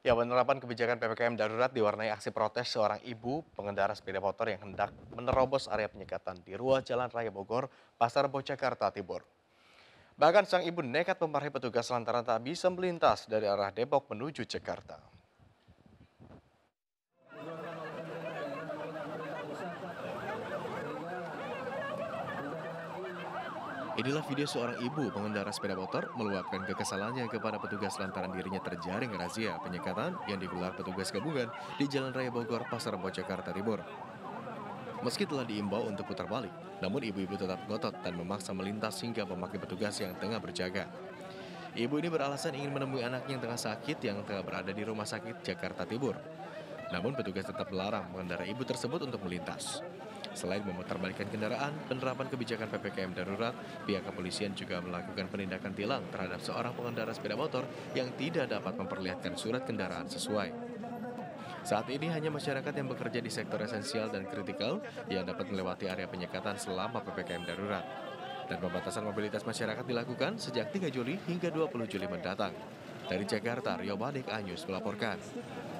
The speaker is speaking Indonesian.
Ya, penerapan kebijakan PPKM darurat diwarnai aksi protes seorang ibu pengendara sepeda motor yang hendak menerobos area penyekatan di ruas Jalan Raya Bogor, Pasar Rebo, Jakarta Timur. Bahkan sang ibu nekat memarahi petugas lantaran tak bisa melintas dari arah Depok menuju Jakarta. Inilah video seorang ibu pengendara sepeda motor meluapkan kekesalannya kepada petugas lantaran dirinya terjaring razia penyekatan yang digelar petugas gabungan di Jalan Raya Bogor, Pasar Rebo, Jakarta Timur. Meski telah diimbau untuk putar balik, namun ibu-ibu tetap ngotot dan memaksa melintas hingga memaki petugas yang tengah berjaga. Ibu ini beralasan ingin menemui anaknya yang tengah sakit yang tengah berada di rumah sakit Jakarta Timur. Namun petugas tetap melarang pengendara ibu tersebut untuk melintas. Selain memutarbalikkan kendaraan, penerapan kebijakan PPKM darurat, pihak kepolisian juga melakukan penindakan tilang terhadap seorang pengendara sepeda motor yang tidak dapat memperlihatkan surat kendaraan sesuai. Saat ini hanya masyarakat yang bekerja di sektor esensial dan kritikal yang dapat melewati area penyekatan selama PPKM darurat. Dan pembatasan mobilitas masyarakat dilakukan sejak 3 Juli hingga 20 Juli mendatang. Dari Jakarta, Rio Bahnek Anjos melaporkan.